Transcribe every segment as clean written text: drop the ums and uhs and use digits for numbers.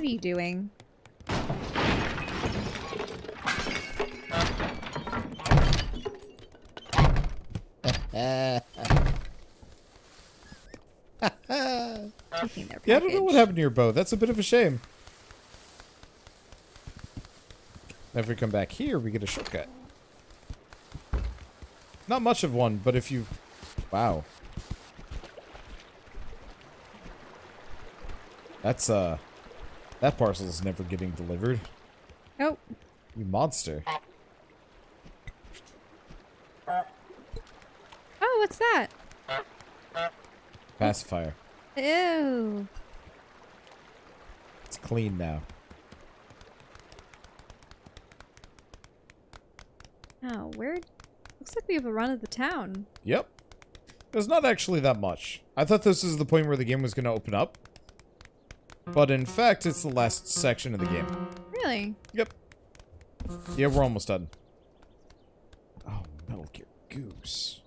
What are you doing? Yeah, I don't know what happened to your bow. That's a bit of a shame. If we come back here, we get a shortcut. Not much of one, but if you... Wow. That's, that parcel's never getting delivered. Nope. You monster. Oh, what's that? Pacifier. Ew. It's clean now. Oh, weird. Looks like we have a run of the town. Yep. There's not actually that much. I thought this is the point where the game was going to open up. But in fact, it's the last section of the game. Really? Yep. Yeah, we're almost done. Oh, Metal Gear Goose.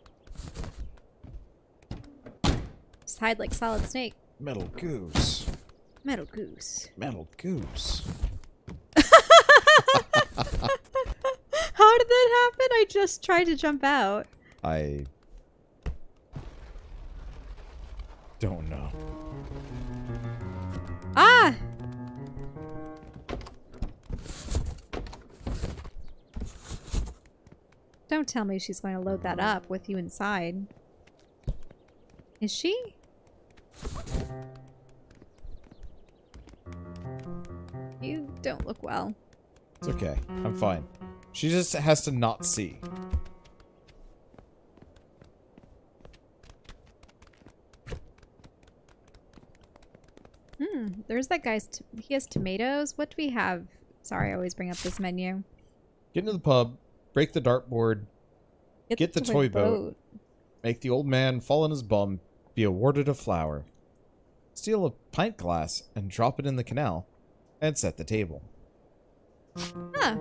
Hide like Solid Snake. Metal Goose. Metal Goose. Metal Goose. How did that happen? I just tried to jump out. I don't know. Ah! Don't tell me she's going to load that up with you inside. Is she? You don't look well. It's okay. I'm fine. She just has to not see. Hmm. There's that guy's... He has tomatoes. What do we have? Sorry, I always bring up this menu. Get into the pub. Break the dartboard. Get the toy boat. Make the old man fall on his bum. Be awarded a flower. Steal a pint glass and drop it in the canal, and set the table. Huh.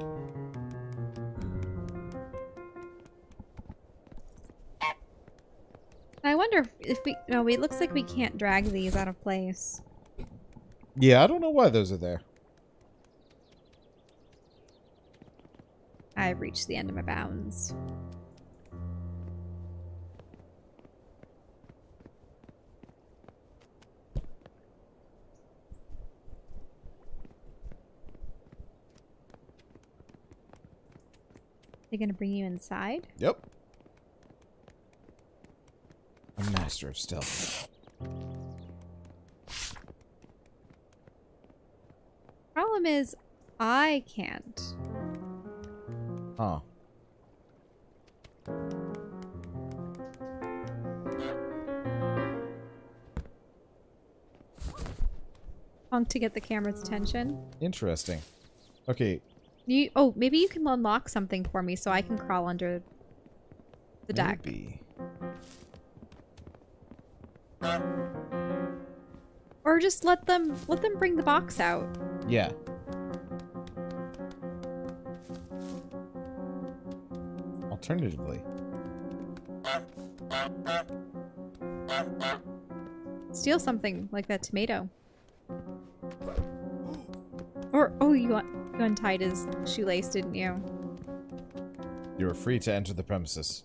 I wonder if we... No, it looks like we can't drag these out of place. Yeah, I don't know why those are there. I've reached the end of my bounds. They're gonna bring you inside? Yep. I'm master of stealth. Problem is, I can't. Oh. Honk to get the camera's attention. Interesting. Okay. You, oh, maybe you can unlock something for me so I can crawl under the deck. Maybe. Or just let them bring the box out. Yeah. Alternatively. Steal something like that tomato. Or, oh, you want... You untied his shoelace, didn't you? You were free to enter the premises.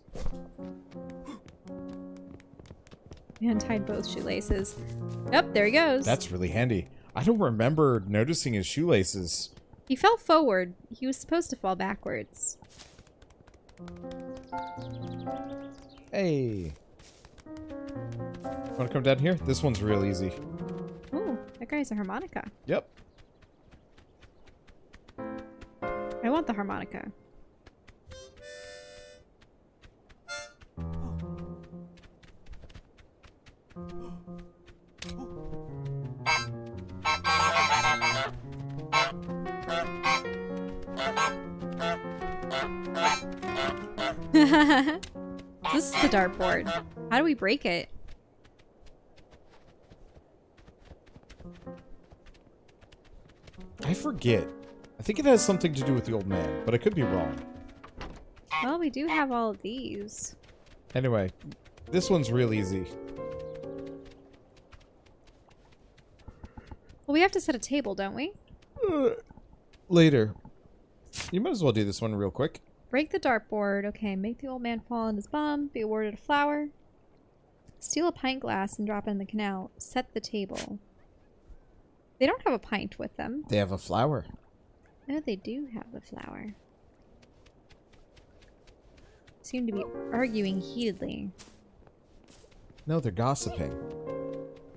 We untied both shoelaces. Yep, there he goes. That's really handy. I don't remember noticing his shoelaces. He fell forward. He was supposed to fall backwards. Hey. Want to come down here? This one's real easy. Ooh, that guy's a harmonica. Yep. I want the harmonica. This is the dartboard. How do we break it? I forget. I think it has something to do with the old man, but I could be wrong. Well, we do have all of these. Anyway, this one's real easy. Well, We have to set a table, don't we? Later. You might as well do this one real quick. Break the dartboard. Okay, make the old man fall on his bum. Be awarded a flower. Steal a pint glass and drop it in the canal. Set the table. They don't have a pint with them. They have a flower. No, they do have the flower. Seem to be arguing heatedly. No, they're gossiping.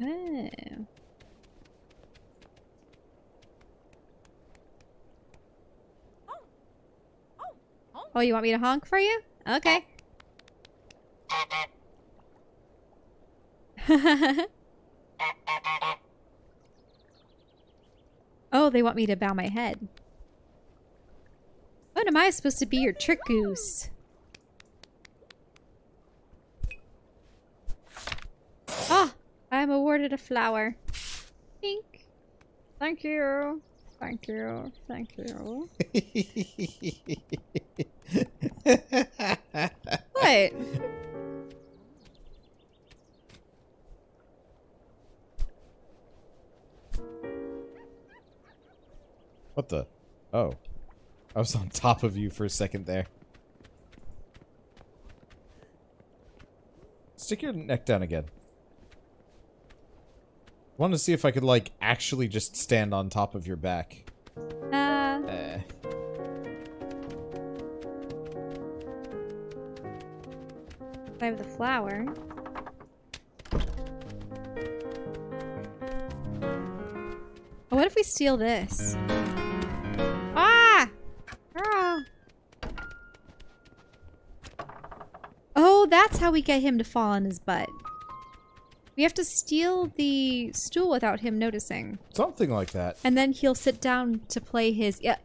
Oh. Oh, you want me to honk for you? Okay. Oh, they want me to bow my head. What am I supposed to be, your trick goose? Ah! I'm awarded a flower. Pink. Thank you. Thank you. Thank you. What? What the? Oh. I was on top of you for a second there. Stick your neck down again. Wanted to see if I could, like, actually just stand on top of your back. I have the flower. Oh, what if we steal this? Ah! Ah! Oh, that's how we get him to fall on his butt. We have to steal the stool without him noticing. Something like that. And then he'll sit down to play his... Yep.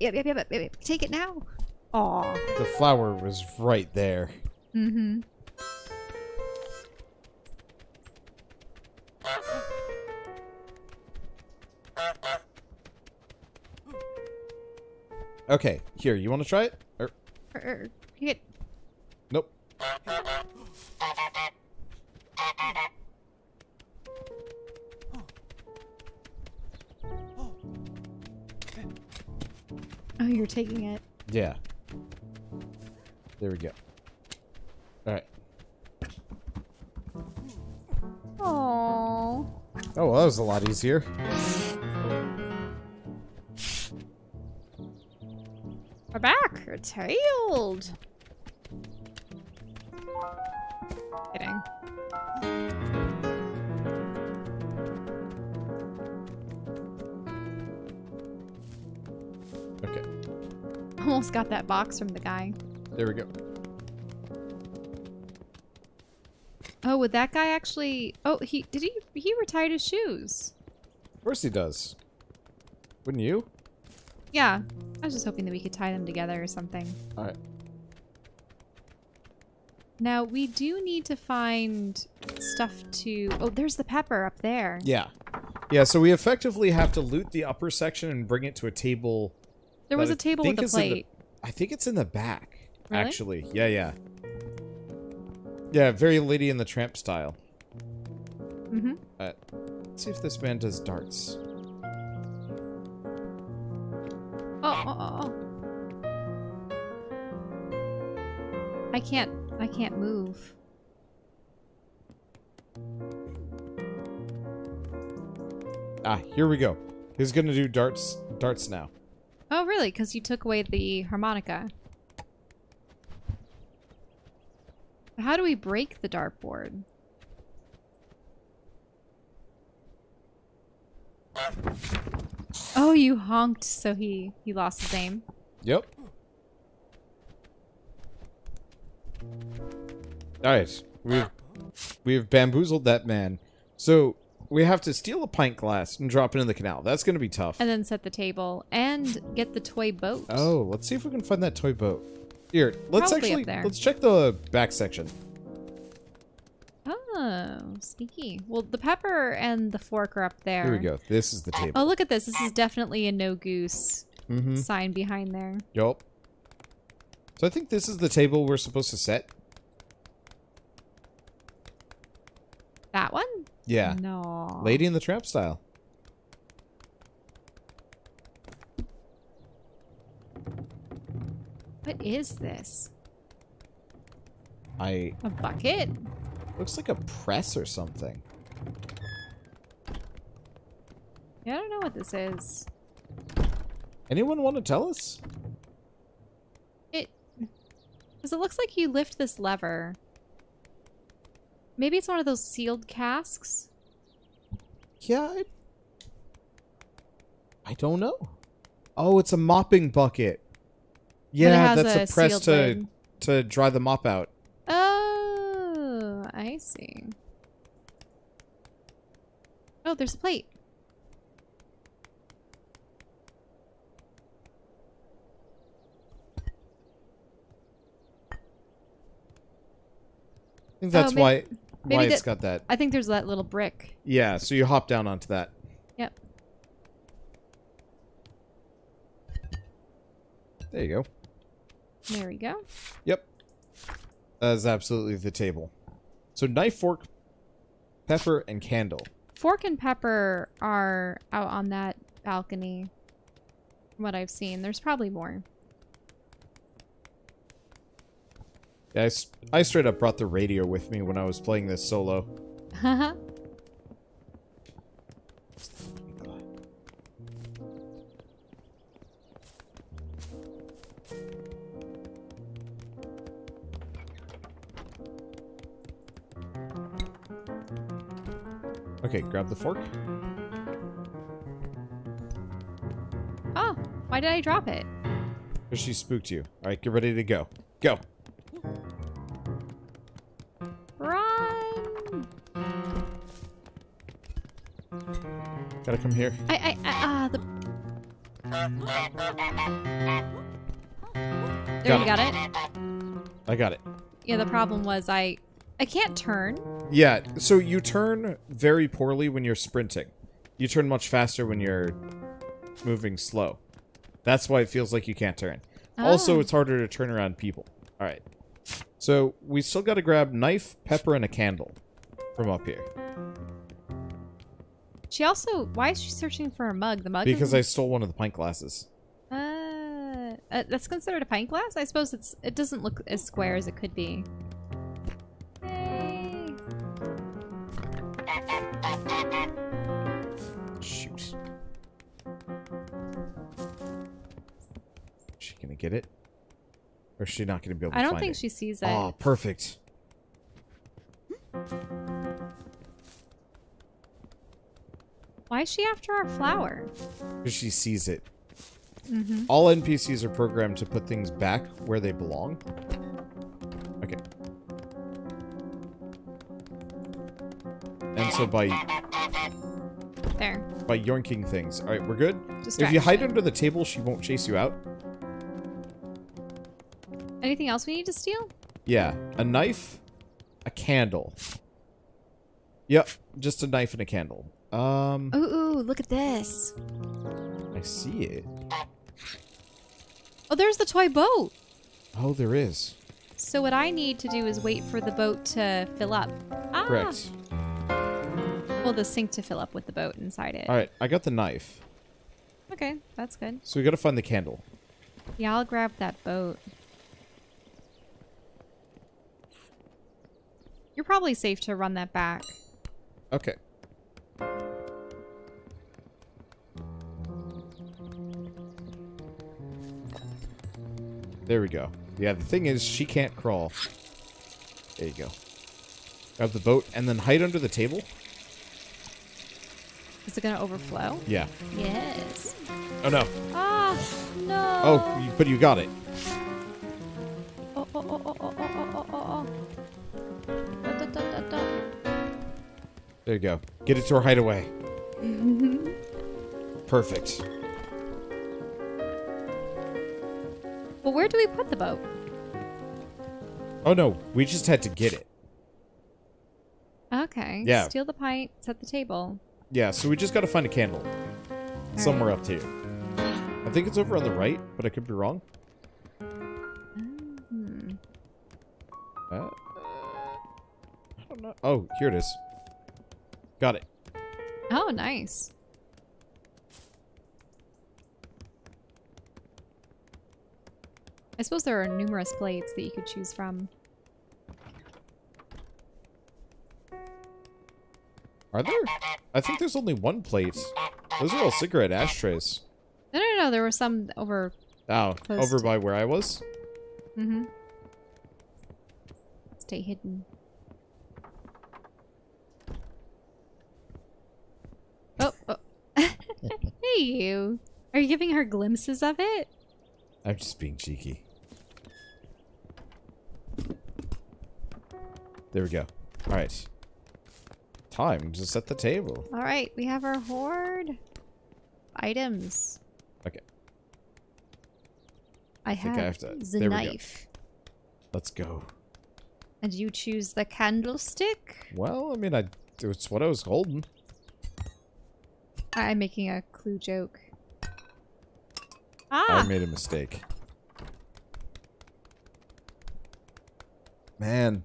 Take it now. Aw. The flower was right there. Mm-hmm. Okay. Here, you want to try it? Hit. Nope. Oh, you're taking it. Yeah. There we go. Alright. Aww. Oh, well, that was a lot easier. We're back. We're tailed. Kidding. Almost got that box from the guy. There we go. Oh, would that guy actually... Oh, he... Did he... He retired his shoes. Of course he does. Wouldn't you? Yeah. I was just hoping that we could tie them together or something. Alright. Now, we do need to find stuff to... Oh, there's the pepper up there. Yeah. Yeah, so we effectively have to loot the upper section and bring it to a table... There was a table with a plate. I think it's in the back, really? Actually. Yeah, yeah. Yeah, very Lady and the Tramp style. Mm-hmm. Let's see if this man does darts. Oh. I can't move. Ah, here we go. He's gonna do darts now. Oh, really? Because you took away the harmonica. How do we break the dartboard? Oh, you honked, so he lost his aim. Yep. Alright. We've bamboozled that man. So... We have to steal a pint glass and drop it in the canal. That's going to be tough. And then set the table and get the toy boat. Oh, let's see if we can find that toy boat. Here, let's let's check the back section. Oh, sneaky. Well, the pepper and the fork are up there. Here we go. This is the table. Oh, look at this. This is definitely a no goose sign behind there. Yup. So I think this is the table we're supposed to set. That one? Yeah. No. Lady in the Tramp style. What is this? A bucket? Looks like a press or something. Yeah, I don't know what this is. Anyone want to tell us? Because it looks like you lift this lever. Maybe it's one of those sealed casks? Yeah, I don't know. Oh, it's a mopping bucket. Yeah, that's a press to dry the mop out. Oh, I see. Oh, there's a plate. I think that's why it's got that. I think there's that little brick. Yeah, so you hop down onto that. Yep. There you go. There we go. Yep. That is absolutely the table. So knife, fork, pepper, and candle. Fork and pepper are out on that balcony. From what I've seen. There's probably more. Yeah, I straight up brought the radio with me when I was playing this solo. Haha. Okay, grab the fork. Oh, why did I drop it? Because she spooked you. All right, get ready to go. Go. Run! Gotta come here. I got it. Yeah, the problem was I can't turn. Yeah, so you turn very poorly when you're sprinting. You turn much faster when you're moving slow. That's why it feels like you can't turn. Oh. Also, it's harder to turn around people. All right. So we still got to grab knife, pepper, and a candle from up here. She also... Why is she searching for a mug? The mug? Because I stole one of the pint glasses. That's considered a pint glass? I suppose it's. It doesn't look as square as it could be. Yay. Shoot. Is she gonna get it? Or is she not going to be able to find it? I don't think she sees it. Oh, perfect. Why is she after our flower? Because she sees it. Mm-hmm. All NPCs are programmed to put things back where they belong. Okay. And so by... There. By yoinking things. All right, we're good. Distraction. If you hide under the table, she won't chase you out. Anything else we need to steal? Yeah. A knife, a candle. Yep. Just a knife and a candle. Ooh, look at this. I see it. Oh, there's the toy boat. Oh, there is. So what I need to do is wait for the boat to fill up. Ah. Correct. Well, the sink to fill up with the boat inside it. All right. I got the knife. Okay. That's good. So we got to find the candle. Yeah, I'll grab that boat. You're probably safe to run that back. Okay. There we go. Yeah, the thing is, she can't crawl. There you go. Grab the boat and then hide under the table. Is it going to overflow? Yeah. Yes. Oh, no. Ah, no. Oh, but you got it. There you go. Get it to our hideaway. Perfect. Well, where do we put the boat? Oh, no. We just had to get it. Okay. Yeah. Steal the pint. Set the table. Yeah, so we just got to find a candle. Somewhere up here. I think it's over on the right, but I could be wrong. I don't know. Oh, here it is. Got it. Oh, nice. I suppose there are numerous plates that you could choose from. Are there? I think there's only one plate. Those are all cigarette ashtrays. No, no, no. There were some over... Oh, close over by where I was? Mm-hmm. Stay hidden. Oh, oh. Hey, you. Are you giving her glimpses of it? I'm just being cheeky. There we go. All right. Time to set the table. All right, we have our hoard items. Okay. I have the knife. Go. Let's go. And you choose the candlestick? Well, I mean, it's what I was holding. I'm making a Clue joke. Ah! I made a mistake. Man.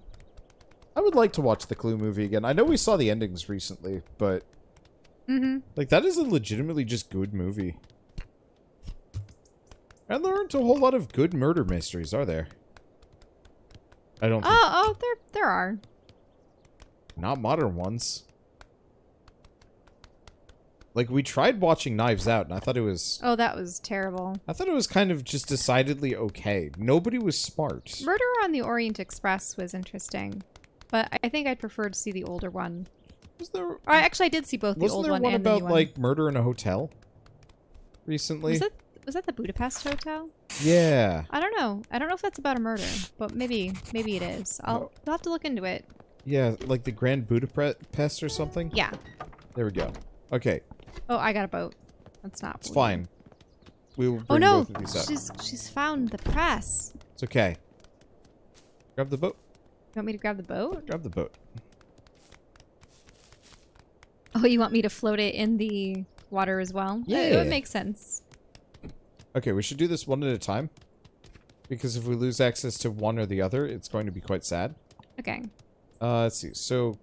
I would like to watch the Clue movie again. I know we saw the endings recently, but... Mm-hmm. Like, that is a legitimately just good movie. And there aren't a whole lot of good murder mysteries, are there? I don't think... Oh, there are. Not modern ones. Like, we tried watching Knives Out, and I thought it was... Oh, that was terrible. I thought it was kind of just decidedly okay. Nobody was smart. Murder on the Orient Express was interesting. But I think I'd prefer to see the older one. Was there... Or actually, I did see both the old one and the new one. Wasn't there one about, like, murder in a hotel? Recently? Was that the Budapest hotel? Yeah. I don't know. I don't know if that's about a murder. But maybe it is. I'll have to look into it. Yeah, like the Grand Budapest or something? Yeah. There we go. Okay. Oh, I got a boat. That's not. It's fine. We will bring both of these up. She's found the press. It's okay. Grab the boat. You want me to grab the boat? Grab the boat. Oh, you want me to float it in the water as well? Yeah. It would make sense. Okay, we should do this one at a time. Because if we lose access to one or the other, it's going to be quite sad. Okay. Let's see. So,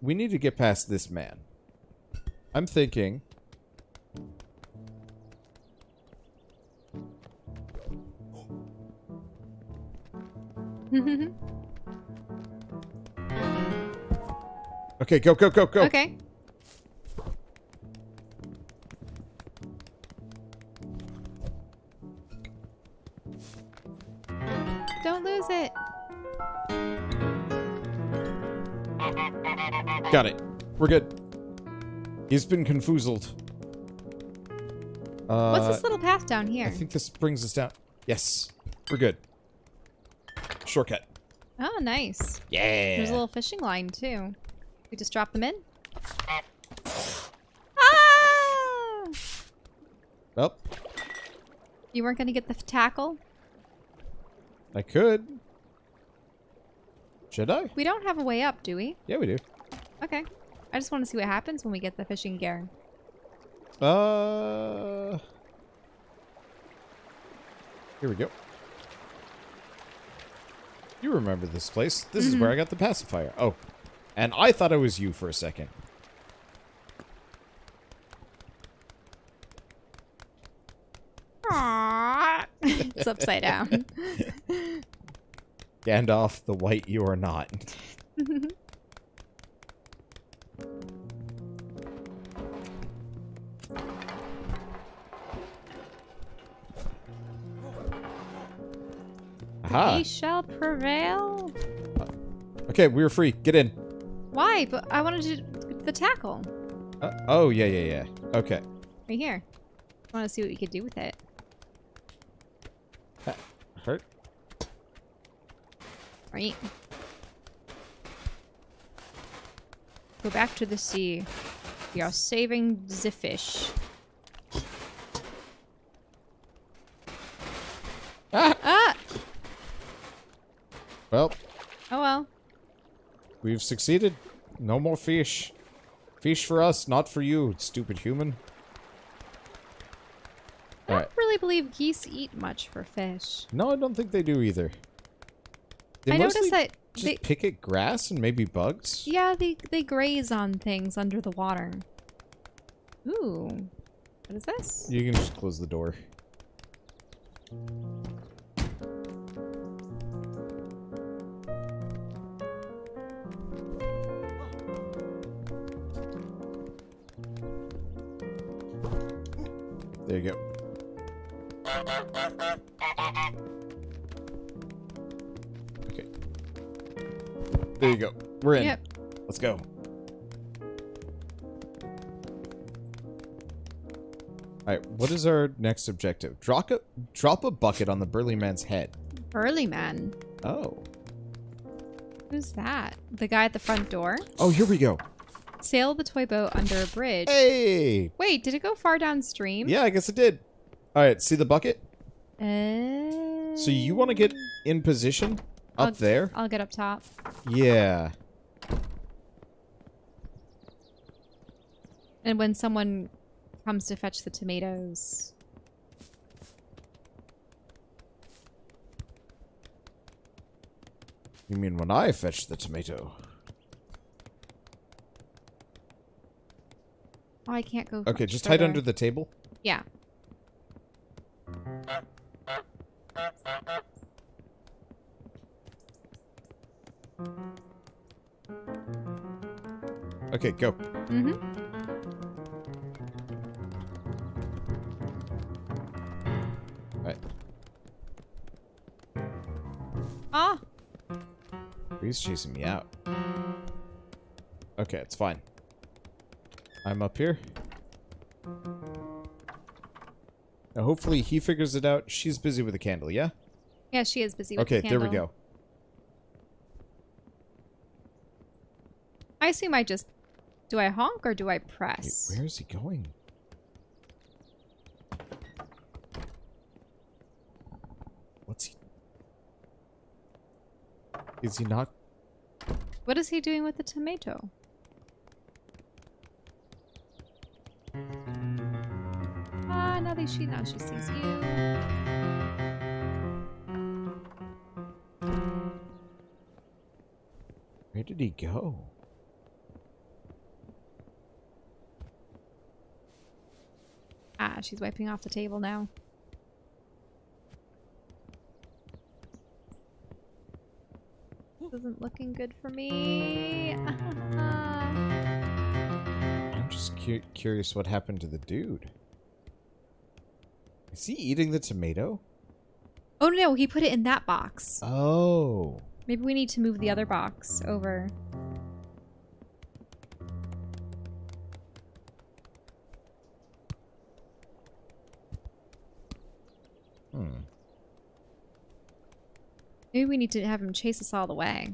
we need to get past this man. I'm thinking... Okay, go, go, go, go! Okay. Don't lose it! Got it. We're good. He's been confused. What's this little path down here? I think this brings us down. Yes. We're good. Shortcut. Oh, nice. Yeah. There's a little fishing line, too. We just drop them in? Ah! Well. You weren't going to get the tackle? I could. Should I? We don't have a way up, do we? Yeah, we do. Okay. I just want to see what happens when we get the fishing gear. Here we go. You remember this place. This is where I got the pacifier. Oh. And I thought it was you for a second. Aww. It's upside down. Gandalf the White, you are not. We shall prevail. Okay, we're free. Get in. Why? But I wanted to the tackle. Oh, yeah, yeah, yeah. Okay. Right here. I want to see what we could do with it. That hurt. Right. Go back to the sea. We are saving the fish. Ah! Ah! Well. Oh well. We've succeeded. No more fish. Fish for us, not for you, stupid human. I don't really believe geese eat much for fish. No, I don't think they do either. I noticed that they pick at grass and maybe bugs. Yeah, they graze on things under the water. Ooh. What is this? You can just close the door. There you go. Okay. There you go. We're in. Yep. Let's go. Alright, what is our next objective? Drop a bucket on the burly man's head. Burly man? Oh. Who's that? The guy at the front door? Oh, here we go. Sail the toy boat under a bridge. Hey! Wait, did it go far downstream? Yeah, I guess it did. Alright, see the bucket? So you want to get in position up there? I'll get up top. Yeah. And when someone comes to fetch the tomatoes. You mean when I fetch the tomato? Oh, I can't go. Okay, just hide under the table? Yeah. Okay, go. Mm-hmm. Ah! He's chasing me out. Okay, it's fine. I'm up here. Now, hopefully he figures it out. She's busy with the candle, yeah? Yeah, she is busy with the candle. Okay, there we go. I assume I just... Do I honk or do I press? Wait, where is he going? What's he... Is he not? What is he doing with the tomato? Ah, now she sees you. Where did he go? Ah, she's wiping off the table now. Isn't looking good for me. I'm just curious what happened to the dude. Is he eating the tomato? Oh no, he put it in that box. Oh. Maybe we need to move the other box over. Maybe we need to have him chase us all the way.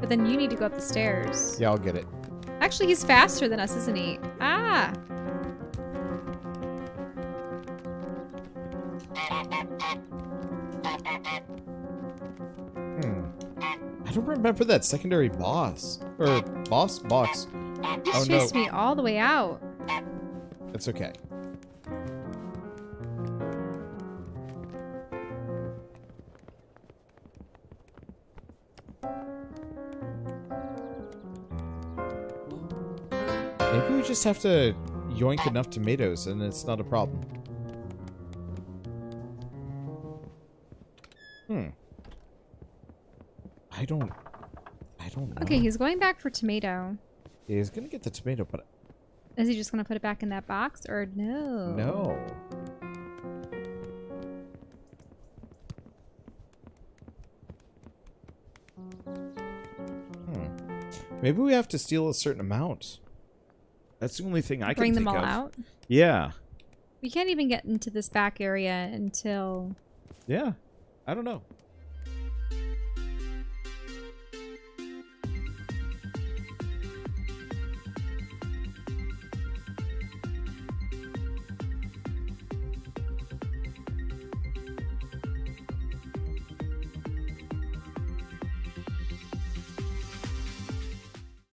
But then you need to go up the stairs. Yeah, I'll get it. Actually, he's faster than us, isn't he? Ah! I don't remember that secondary boss. Or boss? Box. He's chased me all the way out. That's okay. Just have to yoink enough tomatoes and it's not a problem. I don't know. Okay, he's going back for tomato. Yeah, he's gonna get the tomato, but is he just gonna put it back in that box or no? No. Maybe we have to steal a certain amount. That's the only thing I can think of. Bring them all out? Yeah. We can't even get into this back area until... Yeah. I don't know.